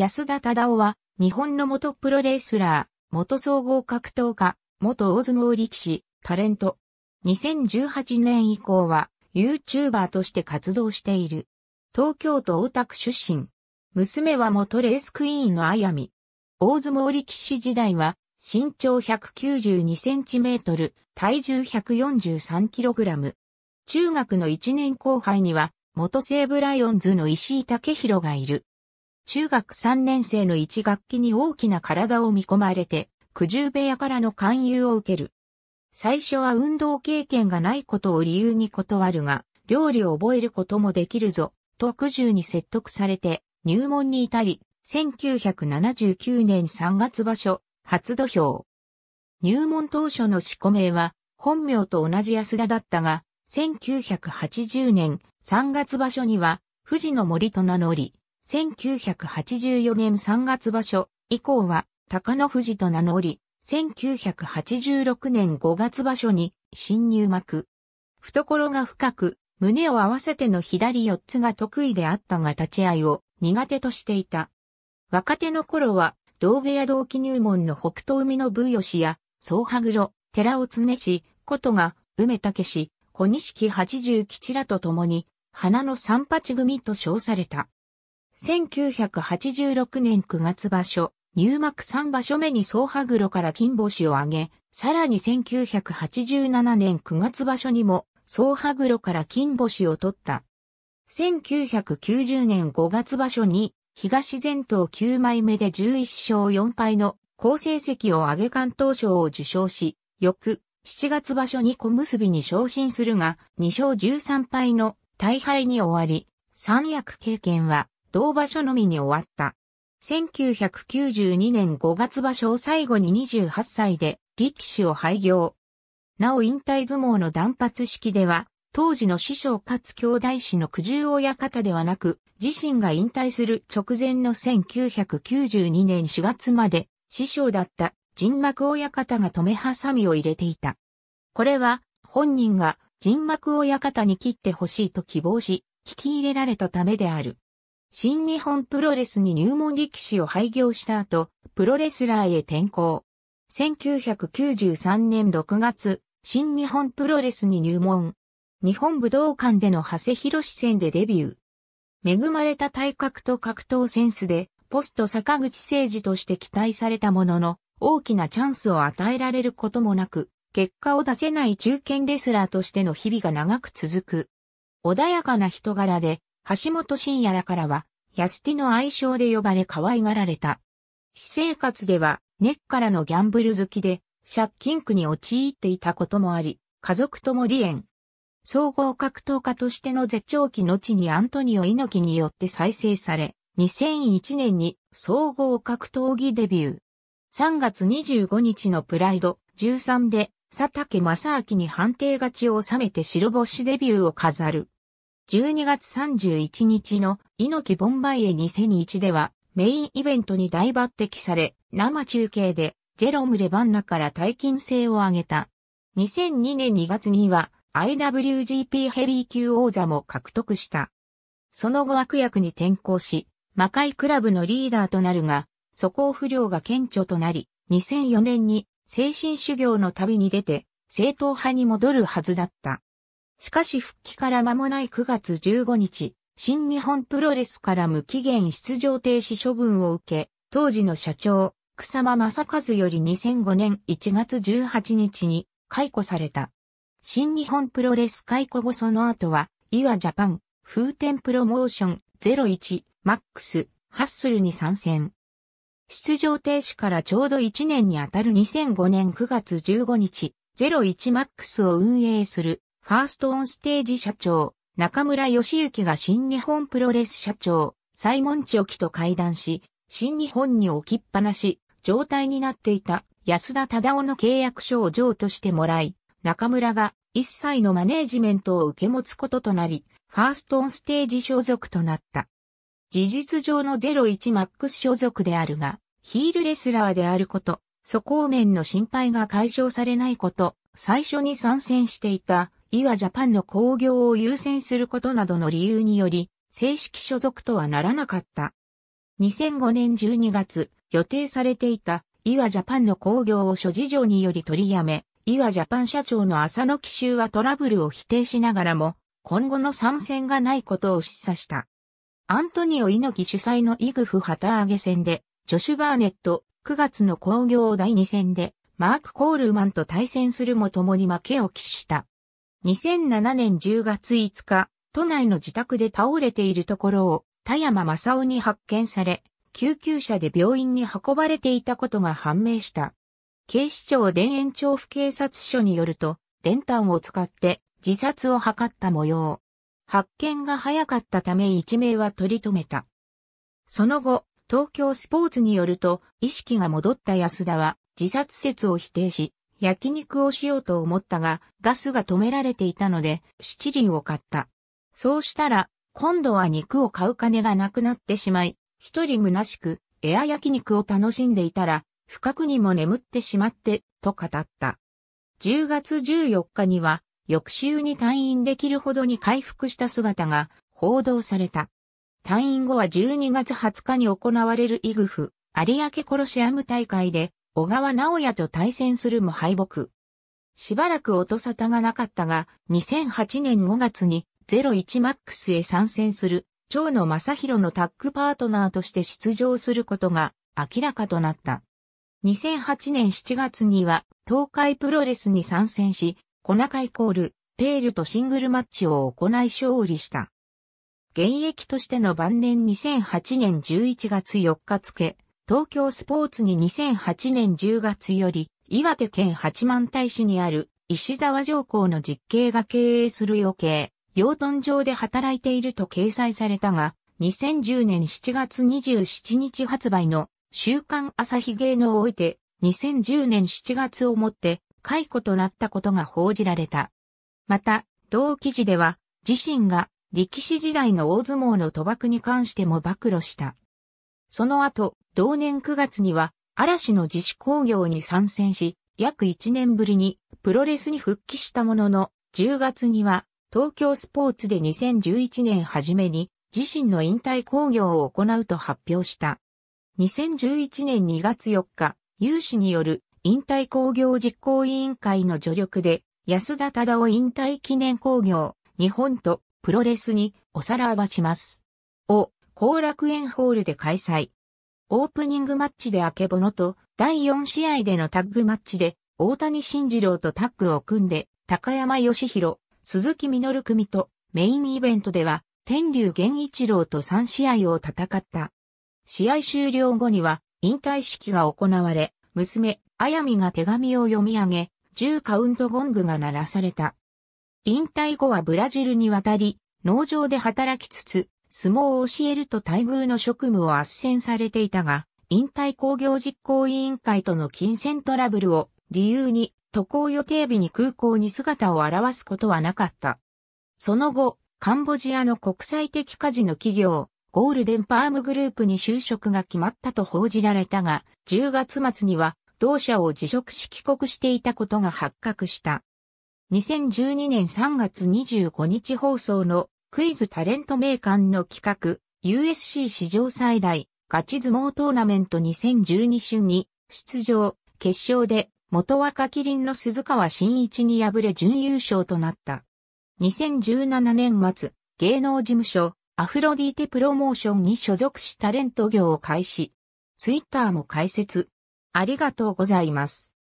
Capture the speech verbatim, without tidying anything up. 安田忠夫は、日本の元プロレスラー、元総合格闘家、元大相撲力士、タレント。にせんじゅうはちねん以降は、YouTuber として活動している。東京都大田区出身。娘は元レースクイーンのAYAMI。大相撲力士時代は、身長ひゃくきゅうじゅうにセンチメートル、体重 ひゃくよんじゅうさんキログラム。中学のいちねんこう輩には、元西武ライオンズの石井武宏がいる。中学さんねんせいのいちがっきに大きな体を見込まれて、九十部屋からの勧誘を受ける。最初は運動経験がないことを理由に断るが、料理を覚えることもできるぞ、と九十に説得されて、入門に至り、せんきゅうひゃくななじゅうきゅうねんさんがつばしょ、初土俵。入門当初の四股名は、本名と同じ安田だったが、せんきゅうひゃくはちじゅうねんさんがつばしょには、富士の森と名乗り、せんきゅうひゃくはちじゅうよねんさんがつばしょ以降は、高野富士と名乗り、せんきゅうひゃくはちじゅうろくねんごがつばしょに、新入幕。懐が深く、胸を合わせての左四つが得意であったが立ち合いを苦手としていた。若手の頃は、同部屋同期入門の北東海のブヨシや、総羽黒、寺尾常氏、ことが、梅武氏、小錦八十吉らと共に、花の三八組と称された。せんきゅうひゃくはちじゅうろくねんくがつばしょ、入幕さんばしょめに総羽黒から金星を挙げ、さらにせんきゅうひゃくはちじゅうななねんくがつばしょにも、総羽黒から金星を取った。せんきゅうひゃくきゅうじゅうねんごがつばしょに、東全島きゅうまいめでじゅういっしょうよんぱいの好成績を挙げ敢闘賞を受賞し、翌しちがつばしょに小結に昇進するが、にしょうじゅうさんぱいの大敗に終わり、三役経験は同場所のみに終わった。せんきゅうひゃくきゅうじゅうにねんごがつばしょを最後ににじゅうはっさいで力士を廃業。なお引退相撲の断髪式では、当時の師匠かつ兄弟子の九十親方ではなく、自身が引退する直前のせんきゅうひゃくきゅうじゅうにねんしがつまで、師匠だった陣幕親方が留めハサミを入れていた。これは、本人が陣幕親方に切ってほしいと希望し、聞き入れられたためである。新日本プロレスに入門力士を廃業した後、プロレスラーへ転向。せんきゅうひゃくきゅうじゅうさんねんろくがつ、新日本プロレスに入門。日本武道館での長谷博戦でデビュー。恵まれた体格と格闘センスで、ポスト坂口誠二として期待されたものの、大きなチャンスを与えられることもなく、結果を出せない中堅レスラーとしての日々が長く続く。穏やかな人柄で、橋本真也らからは、ヤスティの愛称で呼ばれ可愛がられた。私生活では、根っからのギャンブル好きで、借金苦に陥っていたこともあり、家族とも離縁。総合格闘家としての絶頂期の地にアントニオ猪木によって再生され、にせんいちねんに総合格闘技デビュー。さんがつにじゅうごにちのプライドじゅうさんで佐竹正明に判定勝ちを収めて白星デビューを飾る。じゅうにがつさんじゅういちにちのINOKI BOM-BA-YEにせんいちではメインイベントに大抜擢され、生中継でジェロム レバンナから大金星を上げた。にせんにねんにがつにはアイダブリュージーピー ヘビー級王座も獲得した。その後悪役に転向し、魔界クラブのリーダーとなるが、素行不良が顕著となり、にせんよねんに精神修行の旅に出て、正統派に戻るはずだった。しかし復帰から間もないくがつじゅうごにち、新日本プロレスから無期限出場停止処分を受け、当時の社長、草間正和よりにせんごねんいちがつじゅうはちにちに解雇された。新日本プロレス解雇後その後は、イワジャパン、風天プロモーション、ゼロワンマックス、ハッスルに参戦。出場停止からちょうどいちねんにあたるにせんごねんくがつじゅうごにち、ゼロワンマックスを運営する、ファーストオンステージ社長、中村義之が新日本プロレス社長、サイモン・チョキと会談し、新日本に置きっぱなし、状態になっていた安田忠夫の契約書を譲渡してもらい、中村が一切のマネージメントを受け持つこととなり、ファーストオンステージ所属となった。事実上のゼロワンマックス所属であるが、ヒールレスラーであること、素行面の心配が解消されないこと、最初に参戦していたイワジャパンの興行を優先することなどの理由により、正式所属とはならなかった。にせんごねんじゅうにがつ、予定されていた、イワジャパンの興行を諸事情により取りやめ、イワジャパン社長の浅野紀秀はトラブルを否定しながらも、今後の参戦がないことを示唆した。アントニオ猪木主催のイグフ旗揚げ戦で、ジョシュ・バーネット、くがつの興行だいに戦で、マーク・コールマンと対戦するも共に負けを喫した。にせんななねんじゅうがついつか、都内の自宅で倒れているところを、田山正夫に発見され、救急車で病院に運ばれていたことが判明した。警視庁田園調布警察署によると、練炭を使って自殺を図った模様。発見が早かったため一命は取り留めた。その後、東京スポーツによると、意識が戻った安田は自殺説を否定し、焼肉をしようと思ったが、ガスが止められていたので、七輪を買った。そうしたら、今度は肉を買う金がなくなってしまい、一人虚しく、エア焼肉を楽しんでいたら、深くにも眠ってしまって、と語った。じゅうがつじゅうよっかには、翌週に退院できるほどに回復した姿が報道された。退院後はじゅうにがつはつかに行われるイグフ、有明コロシアム大会で、小川直也と対戦するも敗北。しばらく音沙汰がなかったが、にせんはちねんごがつに、ゼロワンマックス へ参戦する、蝶野正洋のタッグパートナーとして出場することが明らかとなった。にせんはちねんしちがつには東海プロレスに参戦し、小中イコール、ペールとシングルマッチを行い勝利した。現役としての晩年にせんはちねんじゅういちがつよっか付、東京スポーツににせんはちねんじゅうがつより、岩手県八幡平市にある石沢上皇の実兄が経営する養鶏、養豚場で働いていると掲載されたが、にせんじゅうねんしちがつにじゅうしちにち発売の週刊朝日芸能を置いて、にせんじゅうねんしちがつをもって解雇となったことが報じられた。また、同記事では、自身が力士時代の大相撲の賭博に関しても暴露した。その後、同年くがつには、嵐の自主興行に参戦し、約いちねんぶりにプロレスに復帰したものの、じゅうがつには、東京スポーツでにせんじゅういちねん初めに自身の引退興行を行うと発表した。にせんじゅういちねんにがつよっか、有志による引退興行実行委員会の助力で安田忠夫引退記念興行、日本とプロレスにおさらばします。を後楽園ホールで開催。オープニングマッチであけぼのとだいよんしあいでのタッグマッチで大谷慎次郎とタッグを組んで高山義弘、鈴木みのる組とメインイベントでは天竜源一郎とさんしあいを戦った。試合終了後には引退式が行われ、娘、AYAMIが手紙を読み上げ、じゅうカウントゴングが鳴らされた。引退後はブラジルに渡り、農場で働きつつ、相撲を教えると待遇の職務を斡旋されていたが、引退興行実行委員会との金銭トラブルを理由に、渡航予定日に空港に姿を現すことはなかった。その後、カンボジアの国際的カジノ企業、ゴールデンパームグループに就職が決まったと報じられたが、じゅうがつまつには同社を辞職し帰国していたことが発覚した。にせんじゅうにねんさんがつにじゅうごにち放送のクイズタレント名鑑の企画、ユーエスシー 史上最大ガチ相撲トーナメントにせんじゅうに春に出場、決勝で、元若麒麟の鈴川真一に敗れ準優勝となった。にせんじゅうななねんまつ、芸能事務所、アフロディーテプロモーションに所属しタレント業を開始。ツイッターも開設。ありがとうございます。